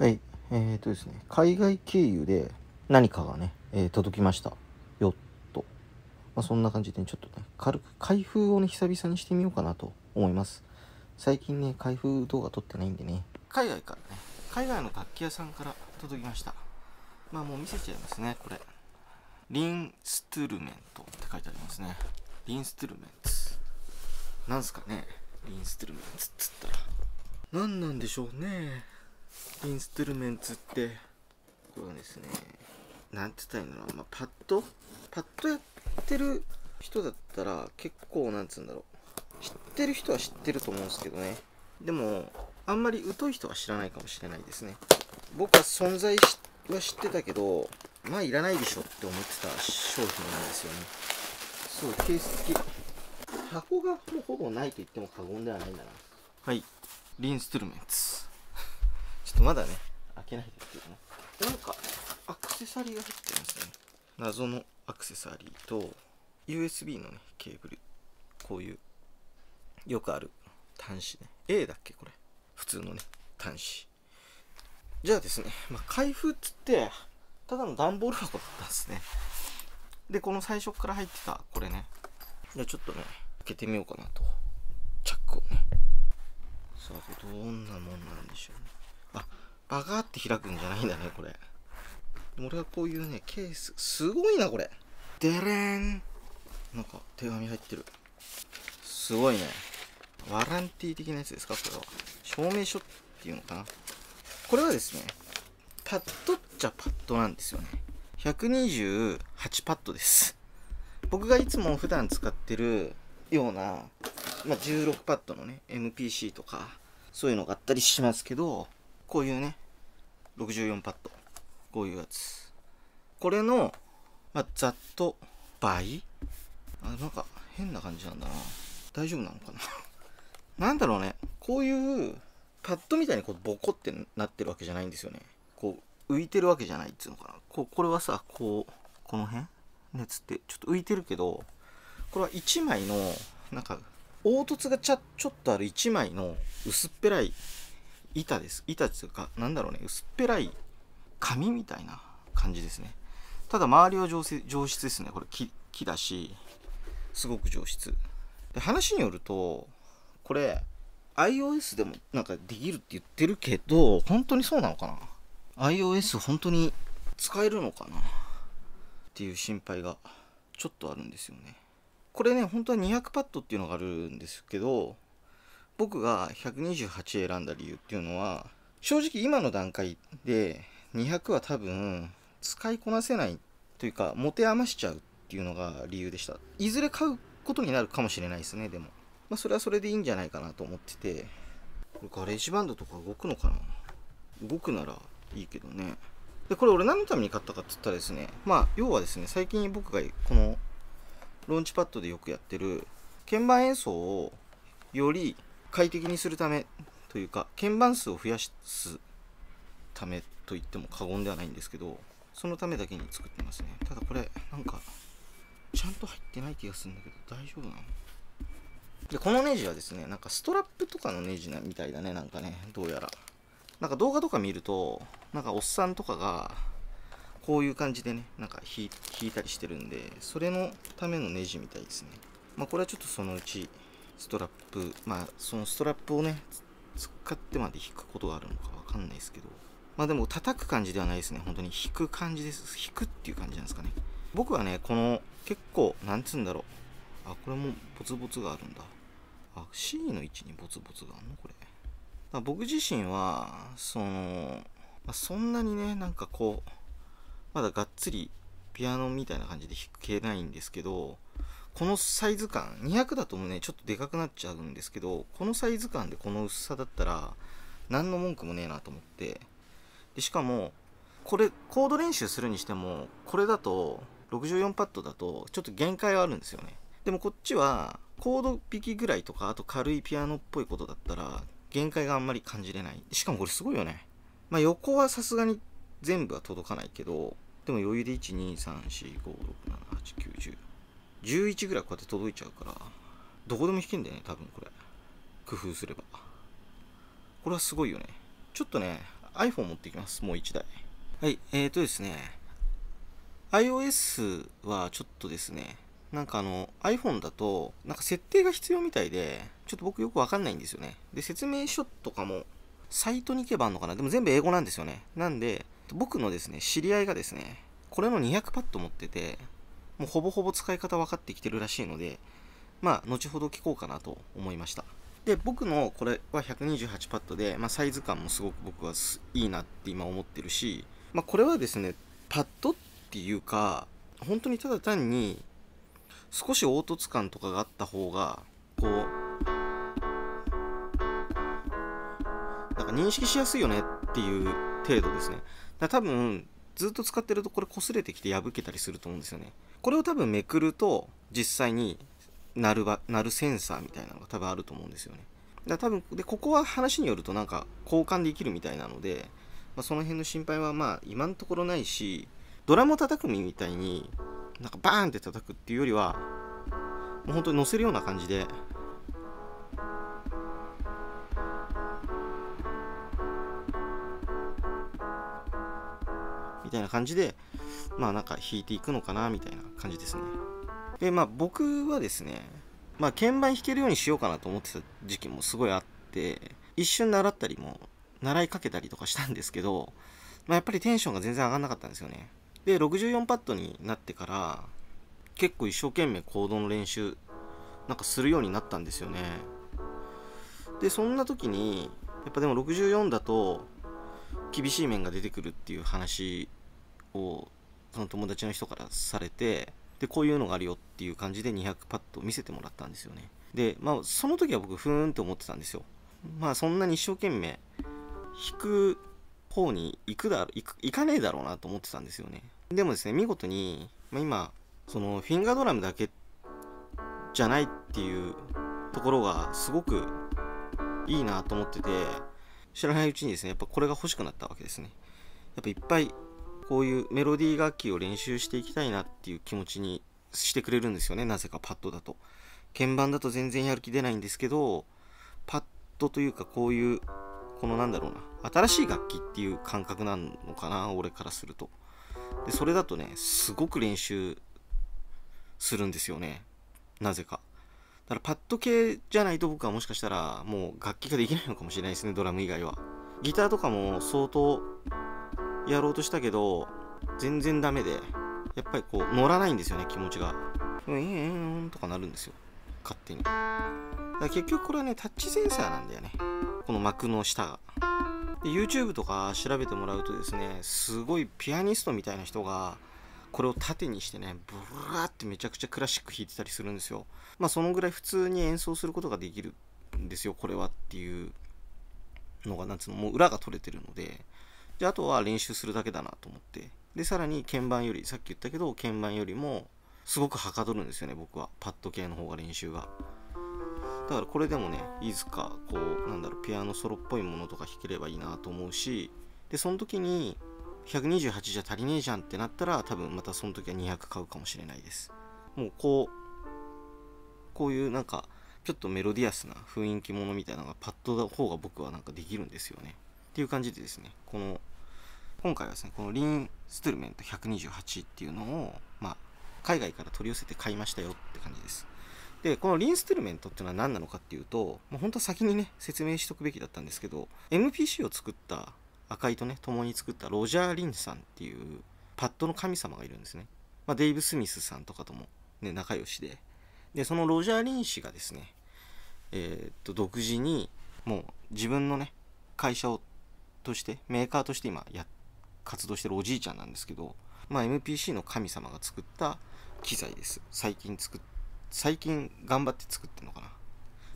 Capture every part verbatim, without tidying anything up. はい、えーとですね、海外経由で何かがね、えー、届きましたよっと、まあ、そんな感じで、ね、ちょっとね軽く開封をね久々にしてみようかなと思います。最近ね開封動画撮ってないんでね、海外からね、海外の楽器屋さんから届きました。まあもう見せちゃいますね。これリンストゥルメントって書いてありますね。リンストゥルメンツなんすかね。リンストゥルメンツっつったら何なんでしょうね。リンストゥルメンツってこれはですね、なんて言ったらいいんだろう、まあ、パッドパッドやってる人だったら結構なんつうんだろう、知ってる人は知ってると思うんですけどね。でもあんまり疎い人は知らないかもしれないですね。僕は存在は知ってたけど、まあいらないでしょって思ってた商品なんですよね。そう、ケース付き。箱がもうほぼないと言っても過言ではないんだな。はい、リンストゥルメンツ。ちょっとまだね、開けないですけどね。なんか、アクセサリーが入ってますね。謎のアクセサリーと、ユーエスビー のね、ケーブル。こういう、よくある端子ね。A だっけこれ。普通のね、端子。じゃあですね、まあ、開封っつって、ただの段ボール箱だったんですね。で、この最初から入ってた、これね。じゃあちょっとね、開けてみようかなと。チャックをね。さあ、どんなもんなんでしょうね。あ、バカーって開くんじゃないんだね、これ。俺はこういうね、ケース、すごいな、これ。でれーん。なんか、手紙入ってる。すごいね。ワランティー的なやつですか、これは。証明書っていうのかな。これはですね、パッドっちゃパッドなんですよね。ひゃくにじゅうはちパッドです。僕がいつも普段使ってるような、まあ、じゅうろくパッドのね、エムピーシー とか、そういうのがあったりしますけど、こういうね、ろくじゅうよんパッド。こういうやつ。これの、まあ、ざっと倍。あ、なんか変な感じなんだな。大丈夫なのかな。なんだろうね、こういうパッドみたいにこうボコってなってるわけじゃないんですよね。こう浮いてるわけじゃないっていうのかな。こうこれはさ、こうこの辺ねつってちょっと浮いてるけど、これはいちまいのなんか凹凸がちゃちょっとあるいちまいの薄っぺらい板です。板っていうか、なんだろうね、薄っぺらい紙みたいな感じですね。ただ周りは上質、上質ですね。これ 木, 木だし、すごく上質で、話によるとこれ iOS でもなんかできるって言ってるけど、本当にそうなのかな。 iOS 本当に使えるのかなっていう心配がちょっとあるんですよね。これね、本当はにひゃくパッドっていうのがあるんですけど、僕がひゃくにじゅうはち選んだ理由っていうのは、正直今の段階でにひゃくは多分使いこなせないというか、持て余しちゃうっていうのが理由でした。いずれ買うことになるかもしれないですね。でもまあそれはそれでいいんじゃないかなと思ってて、これガレージバンドとか動くのかな。動くならいいけどね。で、これ俺何のために買ったかって言ったらですね、まあ要はですね、最近僕がこのローンチパッドでよくやってる鍵盤演奏をより快適にするためというか、鍵盤数を増やすためと言っても過言ではないんですけど、そのためだけに作ってますね。ただこれなんかちゃんと入ってない気がするんだけど、大丈夫なの？で、このネジはですね、なんかストラップとかのネジみたいだね、なんかね、どうやら。なんか動画とか見ると、なんかおっさんとかが、こういう感じでね、なんか引いたりしてるんで、それのためのネジみたいですね。まあこれはちょっとそのうち、ストラップ、まあそのストラップをね、使ってまで引くことがあるのかわかんないですけど、まあでも叩く感じではないですね、本当に引く感じです。引くっていう感じなんですかね。僕はね、この結構、なんつうんだろう。あ、これもボツボツがあるんだ。あ、C の位置にボツボツがあるのこれ。だ僕自身は、その、まあ、そんなにね、なんかこう、まだがっつりピアノみたいな感じで弾けないんですけど、このサイズ感、にひゃくだともね、ちょっとでかくなっちゃうんですけど、このサイズ感でこの薄さだったら、何の文句もねえなと思って。で、しかも、これ、コード練習するにしても、これだと、ろくじゅうよんパッドだと、ちょっと限界はあるんですよね。でもこっちは、コード弾きぐらいとか、あと軽いピアノっぽいことだったら、限界があんまり感じれない。しかもこれすごいよね。まあ横はさすがに全部は届かないけど、でも余裕でいち、に、さん、し、ご、ろく、なな、はち、きゅう、じゅう、じゅういちぐらいこうやって届いちゃうから、どこでも弾けんだよね、多分これ。工夫すれば。これはすごいよね。ちょっとね、iPhone 持っていきます。もういちだい。はい。えーとですね。iOS はちょっとですね、なんかあの iPhone だと、なんか設定が必要みたいで、ちょっと僕よくわかんないんですよね。で、説明書とかも、サイトに行けばあんのかな。でも全部英語なんですよね。なんで、僕のですね、知り合いがですね、これのにひゃくパッド持ってて、もうほぼほぼ使い方分かってきてるらしいので、まあ、後ほど聞こうかなと思いました。で、僕のこれはひゃくにじゅうはちパッドで、まあ、サイズ感もすごく僕はいいなって今思ってるし、まあ、これはですね、パッドっていうか、本当にただ単に少し凹凸感とかがあった方が、こう、なんか認識しやすいよねっていう程度ですね。だから多分、ずっと使ってるとこれ擦れてきて破けたりすると思うんですよね。これを多分めくると、実際に、なるば、なるセンサーみたいなのが多分あると思うんですよね。だから多分、で、ここは話によるとなんか交換できるみたいなので、まあ、その辺の心配はまあ今のところないし、ドラムを叩くみたいになんかバーンって叩くっていうよりは、もう本当に乗せるような感じで、みたいな感じで、まあなんか弾いていくのかなみたいな感じですね。で、まあ僕はですね、まあ鍵盤弾けるようにしようかなと思ってた時期もすごいあって、一瞬習ったりも、習いかけたりとかしたんですけど、まあやっぱりテンションが全然上がんなかったんですよね。で、ろくじゅうよんパッドになってから、結構一生懸命コードの練習、なんかするようになったんですよね。で、そんな時に、やっぱでもろくじゅうよんだと、厳しい面が出てくるっていう話を、その友達の人からされて、で、こういうのがあるよっていう感じでにひゃくパッドを見せてもらったんですよね。で、まあ、その時は僕、ふーんって思ってたんですよ。まあ、そんなに一生懸命、弾く方に行くだろ、行く、行かねえだろうなと思ってたんですよね。でもですね、見事に、まあ、今、その、フィンガードラムだけじゃないっていうところが、すごくいいなと思ってて、知らないうちにですね、やっぱこれが欲しくなったわけですね。やっぱいっぱい、こういうメロディー楽器を練習していきたいなっていう気持ちにしてくれるんですよね。なぜかパッドだと。鍵盤だと全然やる気出ないんですけど、パッドというかこういう、このなんだろうな、新しい楽器っていう感覚なのかな、俺からすると。で、それだとね、すごく練習するんですよね。なぜか。だからパッド系じゃないと僕はもしかしたらもう楽器ができないのかもしれないですね、ドラム以外は。ギターとかも相当、やろうとしたけど全然ダメで、やっぱりこう乗らないんですよね、気持ちが。うんうんうんとかなるんですよ、勝手に。だから結局これはね、タッチセンサーなんだよね、この幕の下が。で、 YouTube とか調べてもらうとですね、すごいピアニストみたいな人がこれを縦にしてね、ブラーってめちゃくちゃクラシック弾いてたりするんですよ。まあそのぐらい普通に演奏することができるんですよ、これはっていうのが、なんつうの、もう裏が取れてるので。で、あとは練習するだけだなと思って。で、さらに鍵盤より、さっき言ったけど、鍵盤よりも、すごくはかどるんですよね、僕は。パッド系の方が練習が。だからこれでもね、いつか、こう、なんだろう、ピアノソロっぽいものとか弾ければいいなと思うし、で、その時に、ひゃくにじゅうはちじゃ足りねえじゃんってなったら、多分またその時はにひゃく買うかもしれないです。もう、こう、こういうなんか、ちょっとメロディアスな雰囲気ものみたいなのが、パッドの方が僕はなんかできるんですよね。っていう感じでですね、この、今回はですね、このリンストゥルメントひゃくにじゅうはちっていうのを、まあ、海外から取り寄せて買いましたよって感じです。で、このリンストゥルメントっていうのは何なのかっていうと、もう本当は先にね、説明しとくべきだったんですけど、エムピーシー を作った、赤井とね、共に作ったロジャー・リンさんっていう、パッドの神様がいるんですね。まあ、デイブ・スミスさんとかともね、仲良しで。で、そのロジャー・リン氏がですね、えー、っと、独自に、もう自分のね、会社をとして、メーカーとして今やって、活動してるおじいちゃんなんですけど、まあ、エムピーシー の神様が作った機材です。最近作っ、最近頑張って作ってるのかな。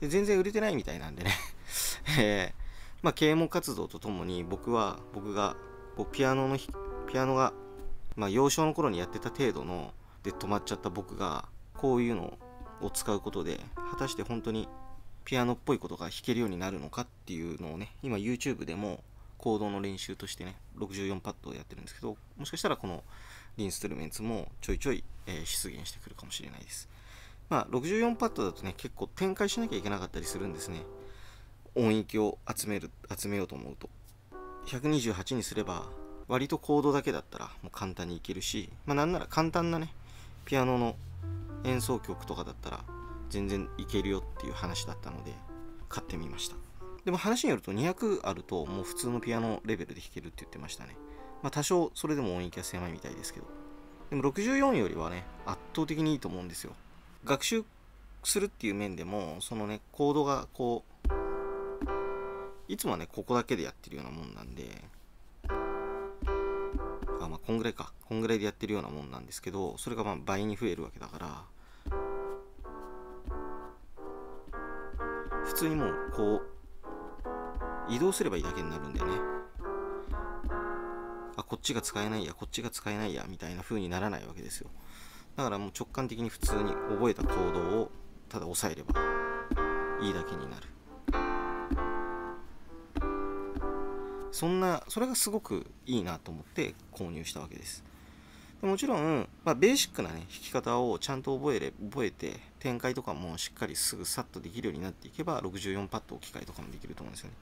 で、全然売れてないみたいなんでね、えー、まあ、啓蒙活動とともに僕は、僕が、こうピアノの、ピアノが、まあ、幼少の頃にやってた程度の、で、止まっちゃった僕が、こういうのを使うことで、果たして本当にピアノっぽいことが弾けるようになるのかっていうのをね、今 YouTube でも、コードの練習としてね、ろくじゅうよんパッドをやってるんですけど、もしかしたらこのリンストゥルメンツもちょいちょい、えー、出現してくるかもしれないです。まあ、ろくじゅうよんパッドだとね、結構展開しなきゃいけなかったりするんですね。音域を集める、集めようと思うと。ひゃくにじゅうはちにすれば割とコードだけだったらもう簡単にいけるし、まあ、なんなら簡単なねピアノの演奏曲とかだったら全然いけるよっていう話だったので買ってみました。でも話によるとにひゃくあるともう普通のピアノレベルで弾けるって言ってましたね。まあ多少それでも音域は狭いみたいですけど、でもろくじゅうよんよりはね圧倒的にいいと思うんですよ。学習するっていう面でもそのねコードがこういつもはねここだけでやってるようなもんなんで、あまあこんぐらいかこんぐらいでやってるようなもんなんですけど、それがまあ倍に増えるわけだから、普通にもうこう移動すればいいだけになるんだよね。あ、こっちが使えないやこっちが使えないやみたいな風にならないわけですよ。だからもう直感的に普通に覚えたコードをただ押さえればいいだけになる。そんなそれがすごくいいなと思って購入したわけです。でもちろん、まあ、ベーシックな、ね、弾き方をちゃんと覚えれ覚えて展開とかもしっかりすぐさっとできるようになっていけばろくじゅうよんパッド置き換えとかもできると思うんですよね。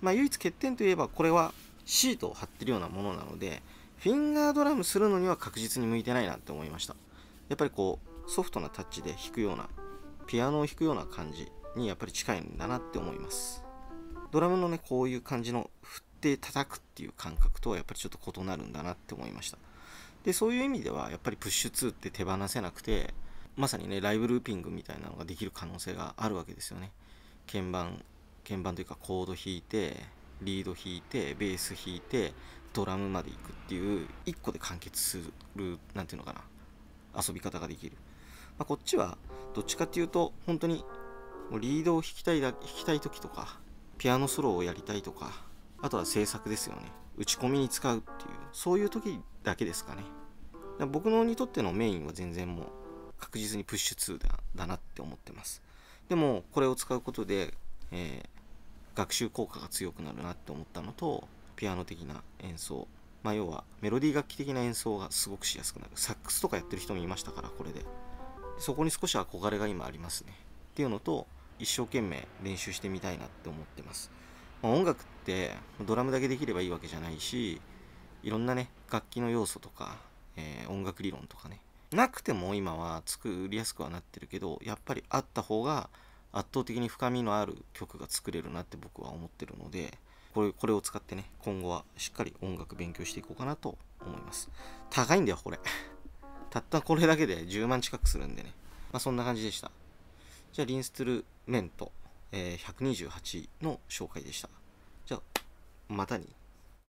まあ唯一欠点といえばこれはシートを貼ってるようなものなのでフィンガードラムするのには確実に向いてないなって思いました。やっぱりこうソフトなタッチで弾くようなピアノを弾くような感じにやっぱり近いんだなって思います。ドラムのねこういう感じの振って叩くっていう感覚とはやっぱりちょっと異なるんだなって思いました。でそういう意味ではやっぱりプッシュツーって手放せなくて、まさにねライブルーピングみたいなのができる可能性があるわけですよね。鍵盤鍵盤というかコード弾いてリード弾いてベース弾いてドラムまでいくっていういっこで完結するなんていうのかな遊び方ができる。まあ、こっちはどっちかっていうと本当にリードを弾きたいだ弾きたい時とかピアノソロをやりたいとか、あとは制作ですよね。打ち込みに使うっていうそういう時だけですかね。だから僕のにとってのメインは全然もう確実にプッシュツーだ、だなって思ってます。でもこれを使うことで、えー、学習効果が強くなるなって思ったのと、ピアノ的な演奏、まあ、要はメロディー楽器的な演奏がすごくしやすくなる。サックスとかやってる人もいましたから、これでそこに少し憧れが今ありますねっていうのと、一生懸命練習してみたいなって思ってます。まあ、音楽ってドラムだけできればいいわけじゃないし、いろんなね楽器の要素とか、えー、音楽理論とかねなくても今は作りやすくはなってるけど、やっぱりあった方が圧倒的に深みのある曲が作れるなって僕は思ってるので、これ、これを使ってね今後はしっかり音楽勉強していこうかなと思います。高いんだよこれたったこれだけでじゅうまん近くするんでね。まあそんな感じでした。じゃあリンストゥルメント、えー、ひゃくにじゅうはちの紹介でした。じゃあまたに。